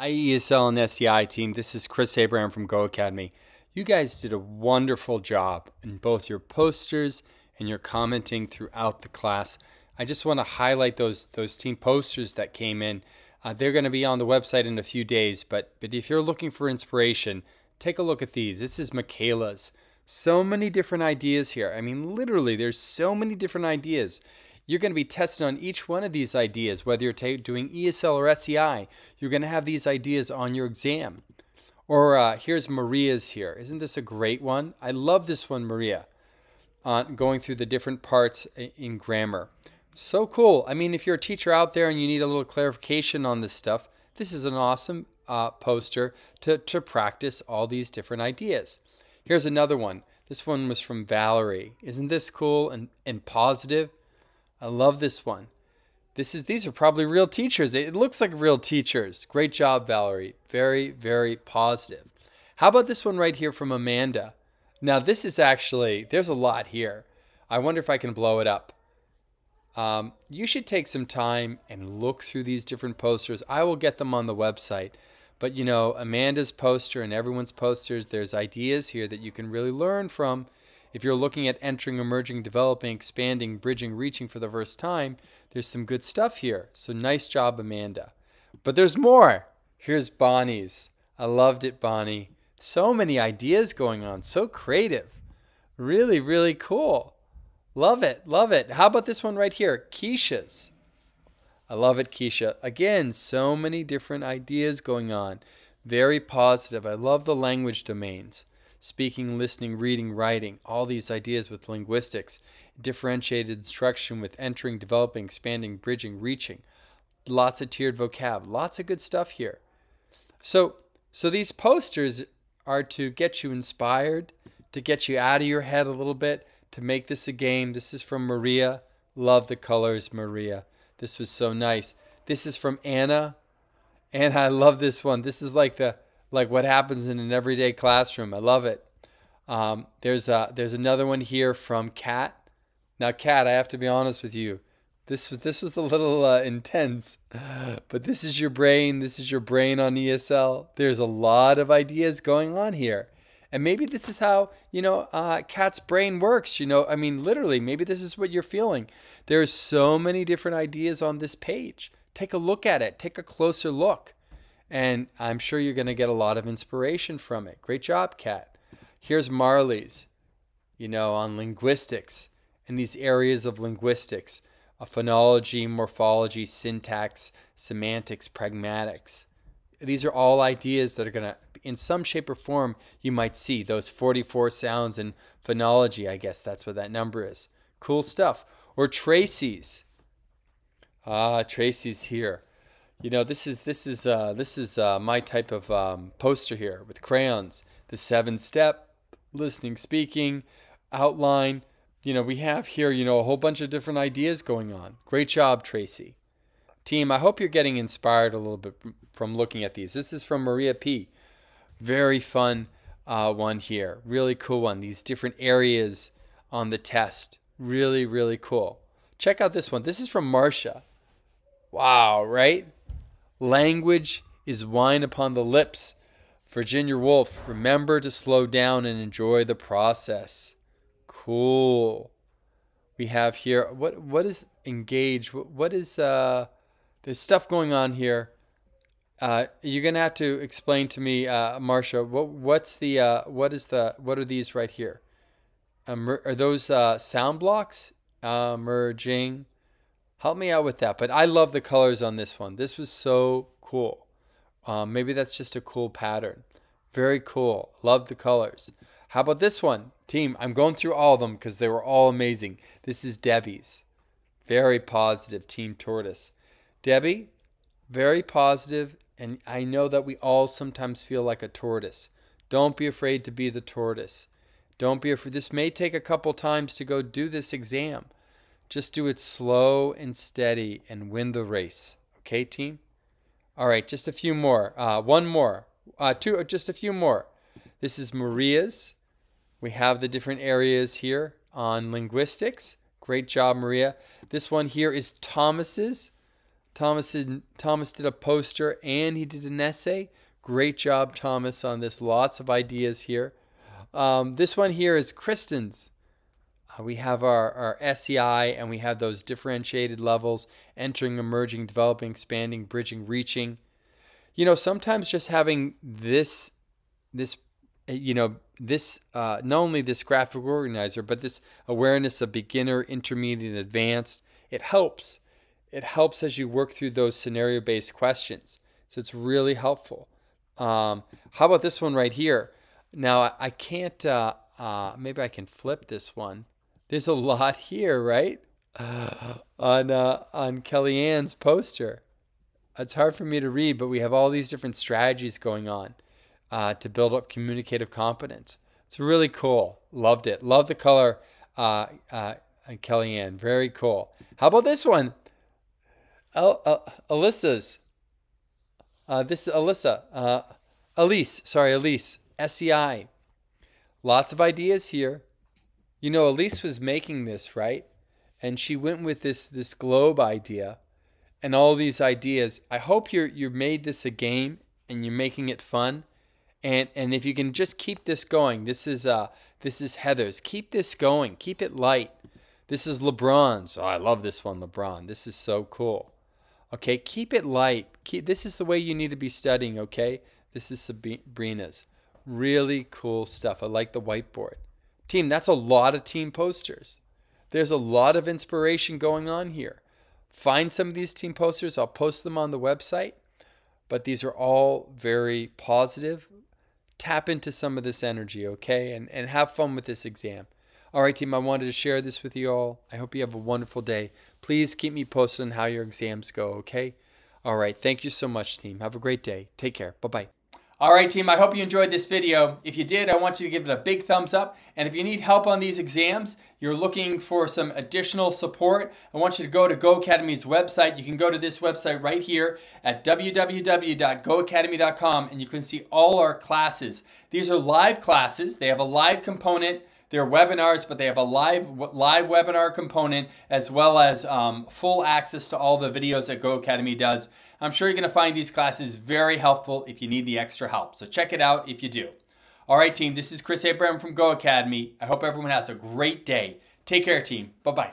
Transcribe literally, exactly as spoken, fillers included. Hi E S L and S E I team, this is Chris Abraham from Go Academy. You guys did a wonderful job in both your posters and your commenting throughout the class. I just want to highlight those those team posters that came in. Uh, they're going to be on the website in a few days, but, but if you're looking for inspiration, take a look at these. This is Michaela's. So many different ideas here. I mean, literally, there's so many different ideas. You're going to be tested on each one of these ideas, whether you're doing E S L or S E I. You're going to have these ideas on your exam. Or uh, here's Maria's here. Isn't this a great one? I love this one, Maria, uh, going through the different parts in grammar. So cool. I mean, if you're a teacher out there and you need a little clarification on this stuff, this is an awesome uh, poster to, to practice all these different ideas. Here's another one. This one was from Valerie. Isn't this cool and, and positive? I love this one. This is, these are probably real teachers. It looks like real teachers. Great job, Valerie. Very, very positive. How about this one right here from Amanda? Now this is actually, there's a lot here. I wonder if I can blow it up. Um, you should take some time and look through these different posters. I will get them on the website. But you know, Amanda's poster and everyone's posters, there's ideas here that you can really learn from. If you're looking at entering, emerging, developing, expanding, bridging, reaching for the first time, there's some good stuff here. So nice job, Amanda. But there's more. Here's Bonnie's. I loved it, Bonnie. So many ideas going on. So creative. Really, really cool. Love it. Love it. How about this one right here? Keisha's. I love it, Keisha. Again, so many different ideas going on. Very positive. I love the language domains. Speaking, listening, reading, writing, all these ideas with linguistics, differentiated instruction with entering, developing, expanding, bridging, reaching, lots of tiered vocab, lots of good stuff here. So, so these posters are to get you inspired, to get you out of your head a little bit, to make this a game. This is from Maria. Love the colors, Maria. This was so nice. This is from Anna. Anna, I love this one. This is like the like what happens in an everyday classroom. I love it. Um, there's, a, there's another one here from Kat. Now, Kat, I have to be honest with you. This was, this was a little uh, intense, but this is your brain. This is your brain on E S L. There's a lot of ideas going on here. And maybe this is how, you know, uh, Kat's brain works. You know, I mean, literally, maybe this is what you're feeling. There are so many different ideas on this page. Take a look at it. Take a closer look. And I'm sure you're going to get a lot of inspiration from it. Great job, Kat. Here's Marley's, you know, on linguistics and these areas of linguistics, uh, phonology, morphology, syntax, semantics, pragmatics. These are all ideas that are going to, in some shape or form, you might see those forty-four sounds in phonology. I guess that's what that number is. Cool stuff. Or Tracy's. Ah, Tracy's here. You know, this is this is uh, this is uh, my type of um, poster here with crayons. The seven step, listening, speaking, outline. You know, we have here, you know, a whole bunch of different ideas going on. Great job, Tracy. Team, I hope you're getting inspired a little bit from looking at these. This is from Maria P. Very fun uh, one here. Really cool one. These different areas on the test. Really, really cool. Check out this one. This is from Marcia. Wow, right? Language is wine upon the lips. Virginia Woolf, remember to slow down and enjoy the process. Cool. We have here, what what is engage? What, what is, uh, there's stuff going on here. Uh, you're going to have to explain to me, uh, Marcia, what, what's the, uh, what is the, what are these right here? Um, are those uh, sound blocks? Uh, merging. Help me out with that. But I love the colors on this one. This was so cool. Um, maybe that's just a cool pattern. Very cool. Love the colors. How about this one? Team, I'm going through all of them because they were all amazing. This is Debbie's. Very positive, Team Tortoise. Debbie, very positive. And I know that we all sometimes feel like a tortoise. Don't be afraid to be the tortoise. Don't be afraid. This may take a couple times to go do this exam. Just do it slow and steady and win the race. Okay, team? All right, just a few more. Uh, one more. Uh, two, just a few more. This is Maria's. We have the different areas here on linguistics. Great job, Maria. This one here is Thomas's. Thomas did, Thomas did a poster and he did an essay. Great job, Thomas, on this. Lots of ideas here. Um, this one here is Kristen's. Uh, we have our, our S E I, and we have those differentiated levels: entering, emerging, developing, expanding, bridging, reaching. You know, sometimes just having this, this, you know, this, uh, not only this graphic organizer, but this awareness of beginner, intermediate, and advanced, it helps. It helps as you work through those scenario-based questions. So it's really helpful. Um, how about this one right here? Now, I, I can't, uh, uh, maybe I can flip this one. There's a lot here, right? Uh, on, uh, on Kellyanne's poster. It's hard for me to read, but we have all these different strategies going on uh, to build up communicative competence. It's really cool. Loved it. Love the color, uh, uh, Kellyanne. Very cool. How about this one? El uh, Alyssa's. Uh, this is Alyssa. Uh, Elise. Sorry, Elise. S E I. Lots of ideas here. You know, Elise was making this, right? And she went with this this globe idea and all these ideas. I hope you're you made this a game and you're making it fun. And and if you can just keep this going. This is uh this is Heather's. Keep this going. Keep it light. This is LeBron's. Oh, I love this one, LeBron. This is so cool. Okay, keep it light. Keep this is the way you need to be studying, okay? This is Sabrina's. Really cool stuff. I like the whiteboard. Team, that's a lot of team posters. There's a lot of inspiration going on here. Find some of these team posters. I'll post them on the website. But these are all very positive. Tap into some of this energy, okay? And, and have fun with this exam. All right, team, I wanted to share this with you all. I hope you have a wonderful day. Please keep me posted on how your exams go, okay? All right, thank you so much, team. Have a great day. Take care. Bye-bye. All right, team, I hope you enjoyed this video. If you did, I want you to give it a big thumbs up. And if you need help on these exams, you're looking for some additional support, I want you to go to Go Academy's website. You can go to this website right here at w w w dot go academy dot com, and you can see all our classes. These are live classes. They have a live component. They're webinars, but they have a live live webinar component, as well as um, full access to all the videos that Go Academy does. I'm sure you're gonna find these classes very helpful if you need the extra help. So check it out if you do. All right, team, this is Chris Abraham from Go Academy. I hope everyone has a great day. Take care, team. Bye-bye.